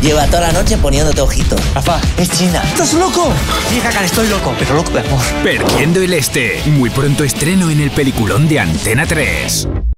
Lleva toda la noche poniéndote ojitos. Rafa, es China. ¡Estás loco! Sí, Cacan, estoy loco, pero loco de amor. Perdiendo el Este. Muy pronto estreno en el peliculón de Antena 3.